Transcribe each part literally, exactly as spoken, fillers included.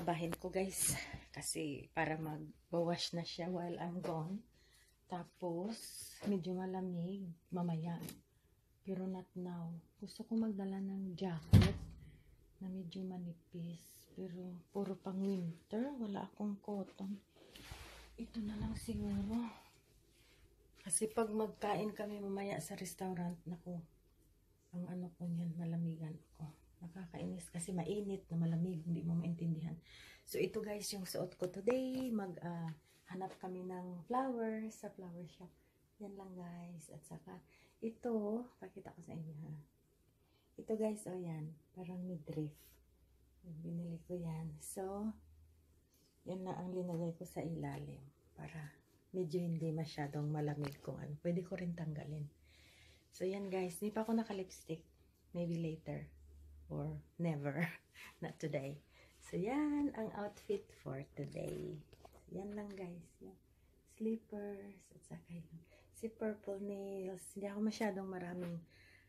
lalabahin ko, guys. Kasi para mag-wash na siya while I'm gone. Tapos, medyo malamig mamaya. Pero not now. Gusto ko magdala ng jacket na medyo manipis. Pero puro pang winter. Wala akong cotton. Ito na lang siguro. Kasi pag magkain kami mamaya sa restaurant, naku, ang ano ko niyan, malamigan ko. Nakakainis kasi mainit na malamig, hindi mo maintindihan. So ito guys yung suot ko today. Mag uh, hanap kami ng flowers sa flower shop. Yan lang guys. At saka ito, pakita ko sa inyo ha. Ito guys, oh yan, parang midriff. Binili ko yan. So, yan na ang linagay ko sa ilalim para medyo hindi masyadong malamig kung ano. Pwede ko rin tanggalin. So yan guys, hindi pa ako naka-lipstick. Maybe later. Or never. Not today. So, yan ang outfit for today. So, yan lang, guys. Yan. Slippers. At saka yun. Si purple nails. Hindi ako masyadong maraming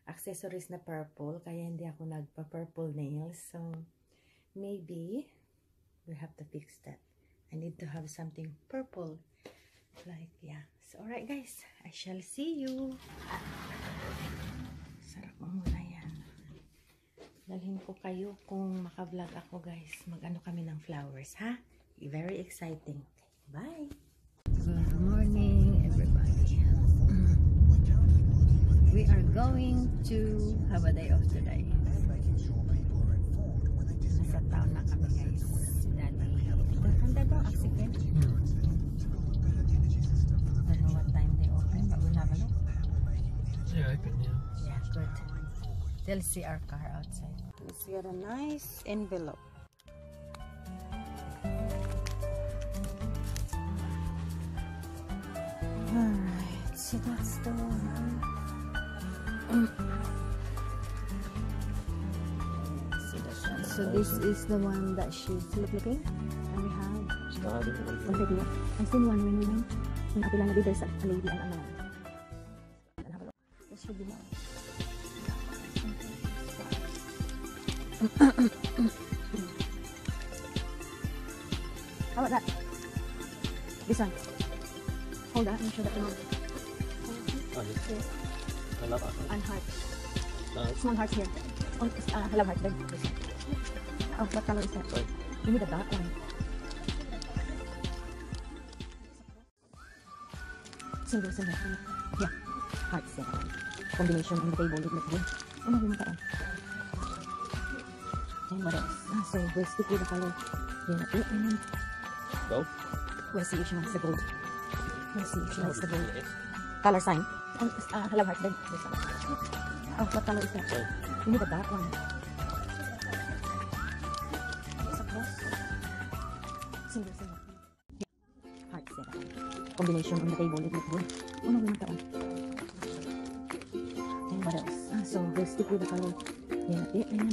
accessories na purple. Kaya hindi ako nagpa-purple nails. So, maybe we have to fix that. I need to have something purple. Like, yeah. So, alright, guys. I shall see you. Sarap mo muna yan. Dalhin ko kayo kung maka-vlog ako, guys. Mag-ano kami ng flowers, ha? Very exciting. Bye! Good morning, everybody. We are going to have a day off today. Nasa town na kami, guys. Daddy. Handa ba ang accident? I don't know what time they open, but we'll have a look. Yeah, I can, yeah. Yeah, good. They'll see our car outside. Let's get a nice envelope. Alright, so that's the one. So this is the one that she's looking. And we have started. I've seen one when we went. When Kapila Nabi, there's a lady and a man. And have a look. This should be nice. How about that? This one. Hold that and show that to mom. Oh, yes. Yes. I love heart. And heart. Uh, Small heart here. Oh, uh, I love heart. There. Oh, what color is that? Right. You need a dark one. Single, single. Yeah. Heart, single. Combination on the table would look good. Oh, no, we can. What else? Uh, so we'll stick with the color. Yeah, yeah, yeah. Gold? We'll see if she wants the gold. We'll see if she wants the gold. Color sign. Oh, uh, hello, heart. There. Oh, what color is that? Gold. You need a dark one. It's a cross. Single, single. Heart setup. Combination on the table. It looks good. Oh, no, we can. And what else? Uh, so we'll stick with the color. Yeah, yeah, yeah.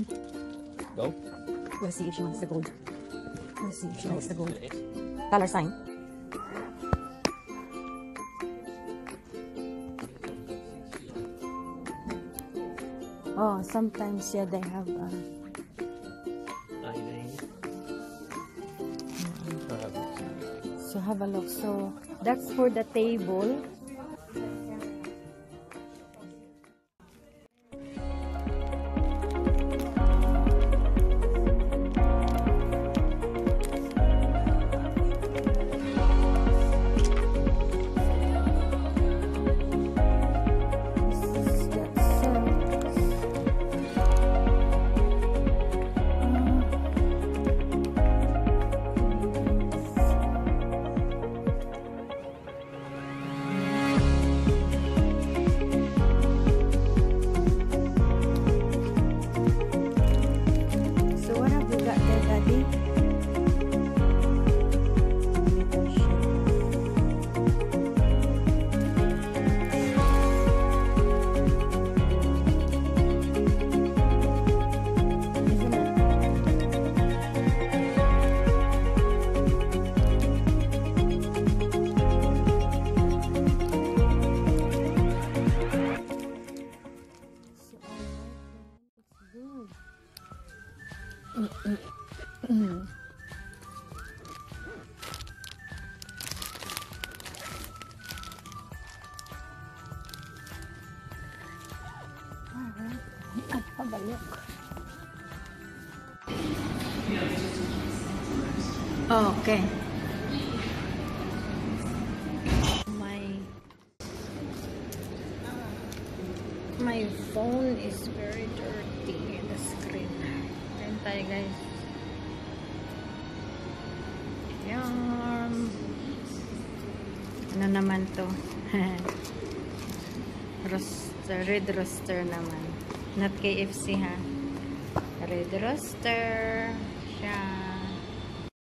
Gold? We'll see if she wants the gold. We'll see if she wants the gold. Dollar sign. Oh, sometimes, yeah, they have uh, mm-hmm. So have a look. So that's for the table. Okay. My my phone is very dirty in the screen. Ayan tayo, guys. Ayan. Ano naman to? Roaster, red roaster naman. Not K F C, ha? Red roaster. Siya.